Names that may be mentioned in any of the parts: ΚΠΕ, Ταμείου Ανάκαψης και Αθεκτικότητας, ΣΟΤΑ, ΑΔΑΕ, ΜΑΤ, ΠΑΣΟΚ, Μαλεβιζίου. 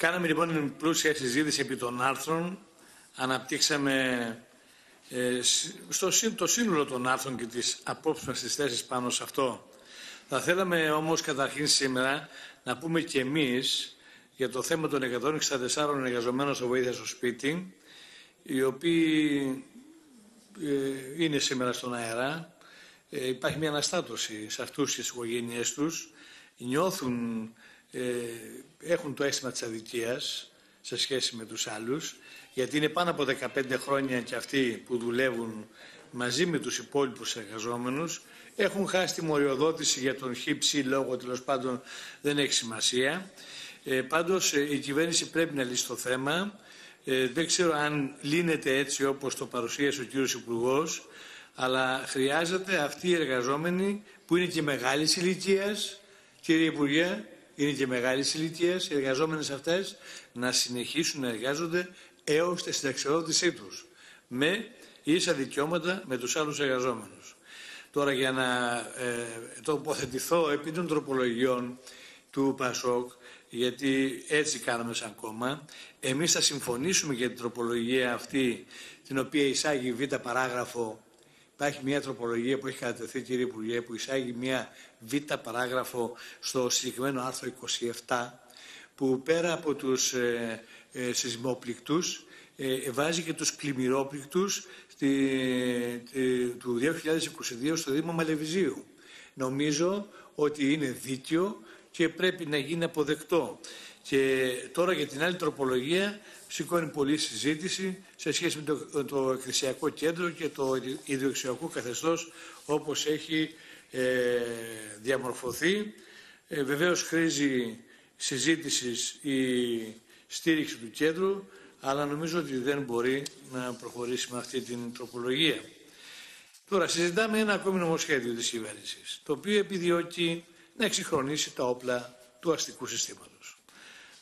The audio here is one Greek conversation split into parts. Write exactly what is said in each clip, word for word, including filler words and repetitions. Κάναμε λοιπόν πλούσια συζήτηση επί των άρθρων, αναπτύξαμε ε, στο, το σύνολο των άρθρων και τις απόψεις μας, τις θέσεις πάνω σε αυτό. Θα θέλαμε όμως καταρχήν σήμερα να πούμε και εμείς για το θέμα των εκατόν εξήντα τεσσάρων εργαζομένων στο βοήθεια στο σπίτι, οι οποίοι ε, είναι σήμερα στον αέρα. Ε, υπάρχει μια αναστάτωση σε αυτούς και στις οικογένειές τους. Νιώθουν, ε, έχουν το αίσθημα της αδικίας σε σχέση με τους άλλους, γιατί είναι πάνω από δεκαπέντε χρόνια και αυτοί που δουλεύουν μαζί με τους υπόλοιπους εργαζόμενους. Έχουν χάσει τη μοριοδότηση για τον ΧΥ λόγο, τέλος πάντων δεν έχει σημασία. Ε, πάντως η κυβέρνηση πρέπει να λύσει το θέμα. Ε, δεν ξέρω αν λύνεται έτσι όπως το παρουσίασε ο κύριος Υπουργός, αλλά χρειάζεται αυτοί οι εργαζόμενοι που είναι και μεγάλης ηλικίας, κύριε Υπουργέ, είναι και μεγάλης ηλικίας, οι εργαζόμενες αυτές να συνεχίσουν να εργάζονται έως τη συνταξιοδότησή τους, με ίσα δικαιώματα με τους άλλους εργαζόμενους. Τώρα για να ε, τοποθετηθώ επί των τροπολογιών του ΠΑΣΟΚ, γιατί έτσι κάναμε σαν κόμμα, εμείς θα συμφωνήσουμε για την τροπολογία αυτή, την οποία εισάγει β' παράγραφο. Υπάρχει μια τροπολογία που έχει κατατεθεί, κύριε Υπουργέ, που εισάγει μια β' παράγραφο στο συγκεκριμένο άρθρο είκοσι επτά, που πέρα από τους ε, ε, σεισμοπληκτούς, ε, βάζει και τους πλημμυρόπληκτούς στη, τη, του δύο χιλιάδες είκοσι δύο στο Δήμο Μαλεβιζίου. Νομίζω ότι είναι δίκαιο και πρέπει να γίνει αποδεκτό. Και τώρα για την άλλη τροπολογία σηκώνει πολλή συζήτηση σε σχέση με το, το εκκλησιακό κέντρο και το ιδιοξιακό καθεστώς όπως έχει ε, διαμορφωθεί. Ε, βεβαίως χρήζει συζήτησης η στήριξη του κέντρου, αλλά νομίζω ότι δεν μπορεί να προχωρήσει με αυτή την τροπολογία. Τώρα συζητάμε ένα ακόμη νομοσχέδιο της κυβέρνησης, το οποίο επιδιώκει να εξυγχρονίσει τα όπλα του αστικού συστήματος,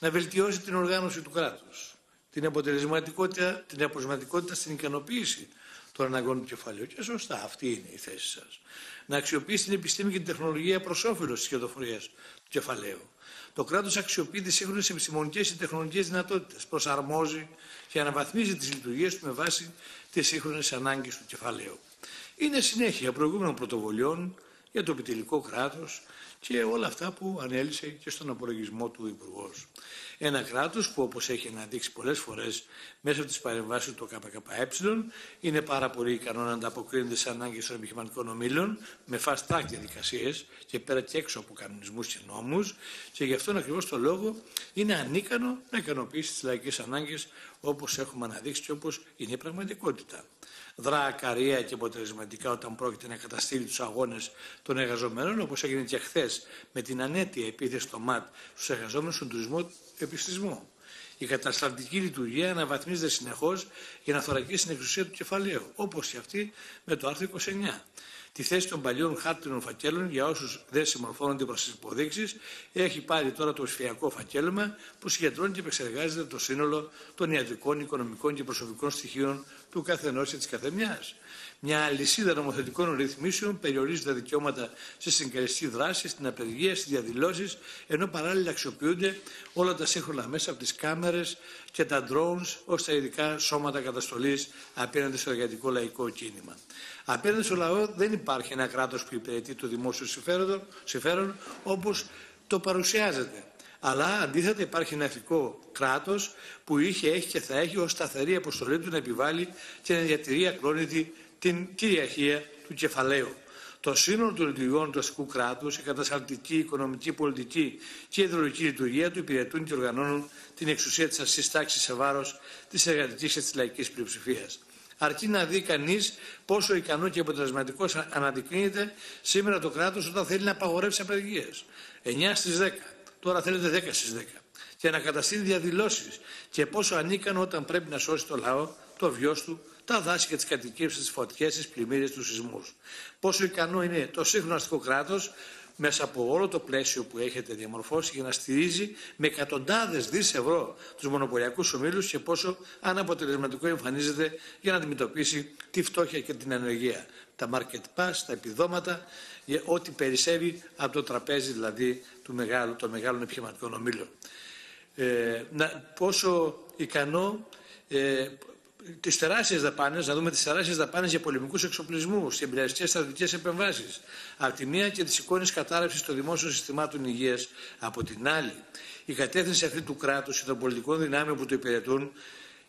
να βελτιώσει την οργάνωση του κράτους, την αποτελεσματικότητα, την αποτελεσματικότητα στην ικανοποίηση των αναγκών του κεφαλαίου. Και σωστά, αυτή είναι η θέση σας. Να αξιοποιήσει την επιστήμη και την τεχνολογία προς όφελος της κερδοφορίας του κεφαλαίου. Το κράτος αξιοποιεί τις σύγχρονες επιστημονικές και τεχνολογικές δυνατότητες, προσαρμόζει και αναβαθμίζει τις λειτουργίες του με βάση τις σύγχρονες ανάγκες του κεφαλαίου. Είναι συνέχεια προηγούμενων πρωτοβολιών για το επιτελικό κράτος και όλα αυτά που ανέλησε και στον απολογισμό του Υπουργός. Ένα κράτος που, όπως έχει αναδείξει πολλές φορές μέσα από τις παρεμβάσεις του ΚΠΕ, είναι πάρα πολύ ικανό να ανταποκρίνεται στις ανάγκες των επιχειρηματικών ομίλων με fast track διαδικασίες και πέρα και έξω από κανονισμούς και νόμους, και γι' αυτόν ακριβώς το λόγο είναι ανίκανο να ικανοποιήσει τις λαϊκές ανάγκες όπως έχουμε αναδείξει και όπως είναι η πραγματικότητα. Δρά ακαρία και αποτελεσματικά όταν πρόκειται να καταστήλει τους αγώνες των εργαζομένων, όπως έγινε και χθες με την ανέτεια επίθεση στο ΜΑΤ στους εργαζόμενους στον τουρισμό επιστησμό. Η κατασταλτική λειτουργία αναβαθμίζεται συνεχώς για να θωρακίσει την εξουσία του κεφαλαίου, όπως και αυτή με το άρθρο είκοσι εννέα. Τη θέση των παλιών χάρτινων φακέλων για όσους δεν συμμορφώνονται προς τις υποδείξεις έχει πάρει τώρα το ψηφιακό φακέλωμα που συγκεντρώνει και επεξεργάζεται το σύνολο των ιατρικών, οικονομικών και προσωπικών στοιχείων του καθενός και της καθεμιάς. Μια αλυσίδα νομοθετικών ρυθμίσεων περιορίζει τα δικαιώματα στη συγκαλιστική δράση, στην απεργία, στις διαδηλώσεις, ενώ παράλληλα αξιοποιούνται όλα τα σύγχρονα μέσα από τις κάμερες και τα drones ως τα ειδικά σώματα καταστολής απέναντι στο εργατικό λαϊκό κίνημα. Απέναντι στο λαό δεν υπάρχει ένα κράτος που υπηρετεί το δημόσιο συμφέρον όπως το παρουσιάζεται. Αλλά αντίθετα υπάρχει ένα εθνικό κράτος που είχε, έχει και θα έχει ως σταθερή αποστολή του να επιβάλλει και να διατηρεί ακρόνητη την κυριαρχία του κεφαλαίου. Το σύνολο των λειτουργιών του αστικού κράτους, η κατασταλτική, οικονομική, πολιτική και ιδεολογική λειτουργία του υπηρετούν και οργανώνουν την εξουσία της αστικής τάξης σε βάρος της εργατικής και της λαϊκής πλειοψηφίας. Αρκεί να δει κανείς πόσο ικανό και αποτελεσματικό αναδεικνύεται σήμερα το κράτος όταν θέλει να απαγορεύσει απεργίες. εννιά στις δέκα, τώρα θέλετε δέκα στις δέκα. Και να καταστήλει διαδηλώσεις. Και πόσο ανίκανο όταν πρέπει να σώσει το λαό, το βιός του, τα δάση και τις κατοικίες, τις φωτιές, τις πλημμύρες, τους σεισμούς. Πόσο ικανό είναι το σύγχρονο αστικό κράτος μέσα από όλο το πλαίσιο που έχετε διαμορφώσει για να στηρίζει με εκατοντάδες δις ευρώ τους μονοπωλιακούς ομίλους και πόσο αναποτελεσματικό εμφανίζεται για να αντιμετωπίσει τη φτώχεια και την ανεργία. Τα market pass, τα επιδόματα, ό,τι περισσεύει από το τραπέζι δηλαδή των μεγάλων επιχειρηματικών ομίλων. ε, να, πόσο ικανό ε, τις τεράστιες δαπάνες, να δούμε τις τεράστιες δαπάνες για πολεμικούς εξοπλισμούς, τις εμπειραστικές στρατιωτικές επεμβάσεις, από τη μία, και τις εικόνες κατάρρευσης των δημόσιων συστημάτων υγείας, από την άλλη. Η κατεύθυνση αυτή του κράτους και των πολιτικών δυνάμεων που το υπηρετούν,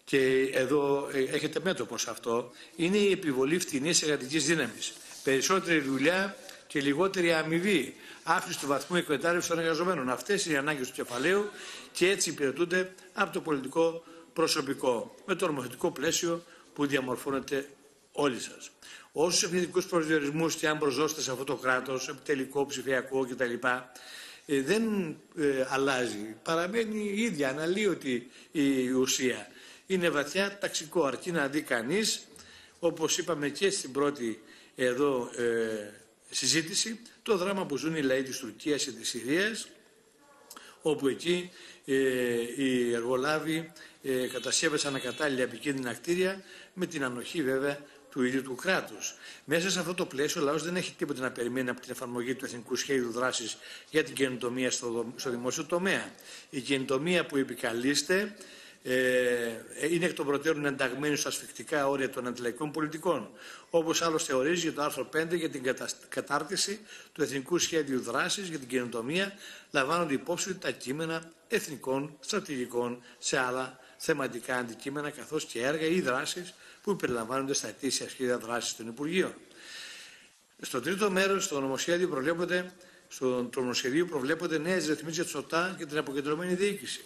και εδώ έχετε μέτωπο σε αυτό, είναι η επιβολή φτηνής εργατικής δύναμης. Περισσότερη δουλειά και λιγότερη αμοιβή, αύξηση του βαθμού εκμετάλλευσης των εργαζομένων. Αυτές είναι οι ανάγκες του κεφαλαίου και έτσι υπηρετούνται από το πολιτικό προσωπικό, με το νομοθετικό πλαίσιο που διαμορφώνετε όλοι σας. Όσους εθνικούς προσδιορισμούς και αν προσδώσετε σε αυτό το κράτος, επιτελικό, ψηφιακό κτλ., δεν ε, αλλάζει. Παραμένει η ίδια, αναλύωτη η ουσία. Είναι βαθιά ταξικό, αρκεί να δει κανείς, όπως είπαμε και στην πρώτη εδώ ε, συζήτηση, το δράμα που ζουν οι λαοί της Τουρκίας και της Συρίας, όπου εκεί ε, οι εργολάβοι ε, κατασκεύασαν ακατάλληλα επικίνδυνα κτίρια, με την ανοχή βέβαια του ίδιου του κράτους. Μέσα σε αυτό το πλαίσιο, ο λαός δεν έχει τίποτα να περιμένει από την εφαρμογή του Εθνικού Σχέδιου Δράσης για την καινοτομία στο, στο δημόσιο τομέα. Η καινοτομία που επικαλείστε είναι εκ των προτέρων ενταγμένη στα ασφικτικά όρια των αντιλαϊκών πολιτικών, όπως άλλωστε ορίζει για το άρθρο πέντε για την κατάρτιση του Εθνικού Σχέδιου Δράσης για την καινοτομία, λαμβάνονται υπόψη τα κείμενα εθνικών στρατηγικών σε άλλα θεματικά αντικείμενα, καθώς και έργα ή δράσεις που περιλαμβάνονται στα ετήσια σχέδια δράσης των Υπουργείων. Στο τρίτο μέρος, στο νομοσχέδιο προβλέπονται, στο νομοσχεδίο προβλέπονται νέες ρυθμίσεις για τη ΣΟΤΑ και την αποκεντρωμένη διοίκηση.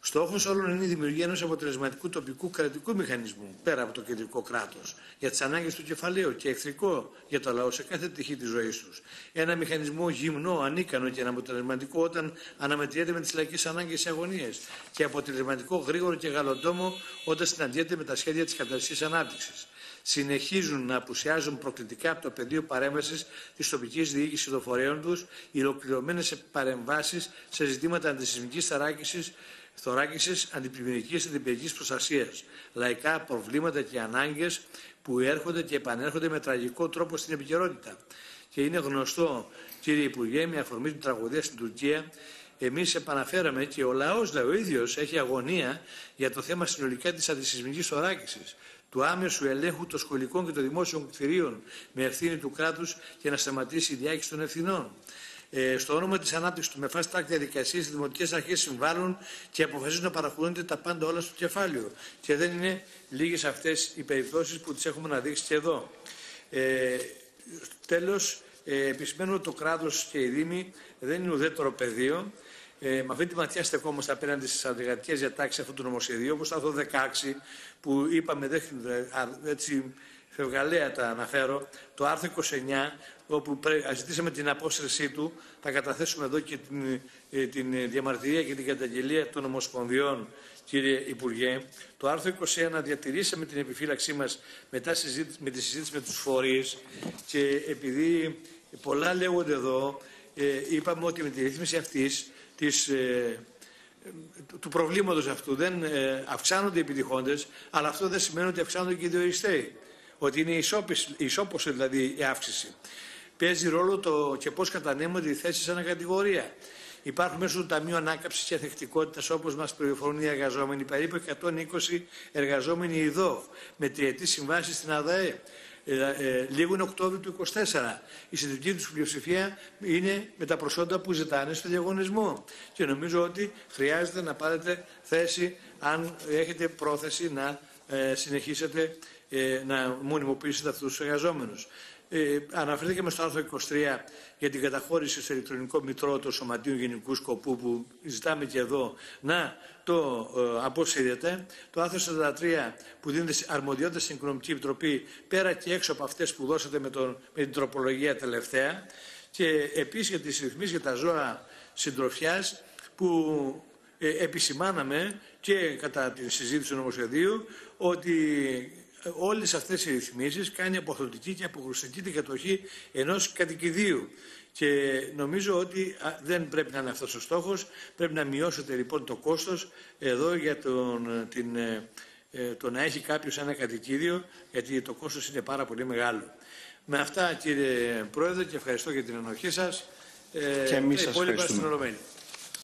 Στόχος όλων είναι η δημιουργία ενός αποτελεσματικού τοπικού κρατικού μηχανισμού πέρα από το κεντρικό κράτος για τις ανάγκες του κεφαλαίου και εχθρικό για το λαό σε κάθε πτυχή της ζωής τους. Ένα μηχανισμό γυμνό, ανίκανο και αναποτελεσματικό όταν αναμετριέται με τις λαϊκές ανάγκες και αγωνίες, και αποτελεσματικό, γρήγορο και γαλοντόμο όταν συναντιέται με τα σχέδια της καταστροφικής ανάπτυξης. Συνεχίζουν να απουσιάζουν προκλητικά από το πεδίο παρέμβασης της τοπικής διοίκησης των φορέων τους οι ολοκληρωμένες παρεμβάσεις σε ζητήματα αντισυσμικής θωράκισης. Θωράκισης αντιπλημμυρικής και αντιπυρικής προστασίας, λαϊκά προβλήματα και ανάγκες που έρχονται και επανέρχονται με τραγικό τρόπο στην επικαιρότητα. Και είναι γνωστό, κύριε Υπουργέ, με αφορμή την τραγωδία στην Τουρκία, εμείς επαναφέραμε και ο λαός, ο ίδιος, έχει αγωνία για το θέμα συνολικά της αντισυσμικής θωράκισης, του άμεσου ελέγχου των σχολικών και των δημόσιων κτηρίων με ευθύνη του κράτους και να σταματήσει η διάκριση των ευθυνών. Ε, στο όνομα της ανάπτυξης του με φάση τάκτη διαδικασίας, οι δημοτικές αρχές συμβάλλουν και αποφασίζουν να παραχωρούνται τα πάντα όλα στο κεφάλαιο. Και δεν είναι λίγες αυτές οι περιπτώσεις που τις έχουμε αναδείξει και εδώ. Ε, τέλος, ε, επισημαίνω ότι το κράτος και οι δήμοι δεν είναι ουδέτερο πεδίο. Ε, με αυτή τη ματιά στεκόμαστε απέναντι στις αντιγραφικές διατάξεις αυτού του νομοσχεδίου, όπως το άρθρο δεκαέξι, που είπαμε, δεν, έτσι φευγαλέα τα αναφέρω, το άρθρο είκοσι εννιά, όπου ζητήσαμε την απόσυρσή του. Θα καταθέσουμε εδώ και την, την διαμαρτυρία και την καταγγελία των ομοσπονδιών, κύριε Υπουργέ. Το άρθρο είκοσι ένα διατηρήσαμε την επιφύλαξή μας μετά συζήτηση, με τη συζήτηση με τους φορείς, και επειδή πολλά λέγονται εδώ, είπαμε ότι με τη ρύθμιση αυτής της, του προβλήματος αυτού δεν αυξάνονται οι επιτυχώντες, αλλά αυτό δεν σημαίνει ότι αυξάνονται και οι διοριστέοι, ότι είναι ισόπως δηλαδή η αύξηση. Παίζει ρόλο το και πώς κατανέμονται οι θέσεις σαν κατηγορία. Υπάρχουν μέσω του Ταμείου Ανάκαψης και Αθεκτικότητας, όπως μας πληροφορούν οι εργαζόμενοι, περίπου εκατόν είκοσι εργαζόμενοι ειδώ, με τριετής συμβάσεις στην ΑΔΑΕ. Λίγον Οκτώβριο του είκοσι τέσσερα. Η συντριπτική του πλειοψηφία είναι με τα προσόντα που ζητάνε στο διαγωνισμό. Και νομίζω ότι χρειάζεται να πάρετε θέση, αν έχετε πρόθεση να συνεχίσετε να μονιμοποιήσετε αυτούς τους εργαζόμενους. Ε, αναφερθήκαμε στο άρθρο είκοσι τρία για την καταχώρηση στο ηλεκτρονικό μητρό των σωματείων γενικού σκοπού, που ζητάμε και εδώ να το ε, αποσύρεται. Το άρθρο σαράντα τρία που δίνεται αρμοδιότητα στην Οικονομική Επιτροπή, πέρα και έξω από αυτές που δώσατε με, τον, με την τροπολογία τελευταία, και επίσης για τις ρυθμίσεις για τα ζώα συντροφιάς που ε, επισημάναμε και κατά τη συζήτηση του νομοσχεδίου, ότι όλες αυτές οι ρυθμίσεις κάνει αποθωτική και αποκρουστική την κατοχή ενός κατοικιδίου. Και νομίζω ότι δεν πρέπει να είναι αυτός ο στόχος. Πρέπει να μειώσετε λοιπόν το κόστος εδώ για τον, την, το να έχει κάποιος ένα κατοικίδιο, γιατί το κόστος είναι πάρα πολύ μεγάλο. Με αυτά, κύριε Πρόεδρε, και ευχαριστώ για την ανοχή σας. Και εμείς σας ευχαριστούμε.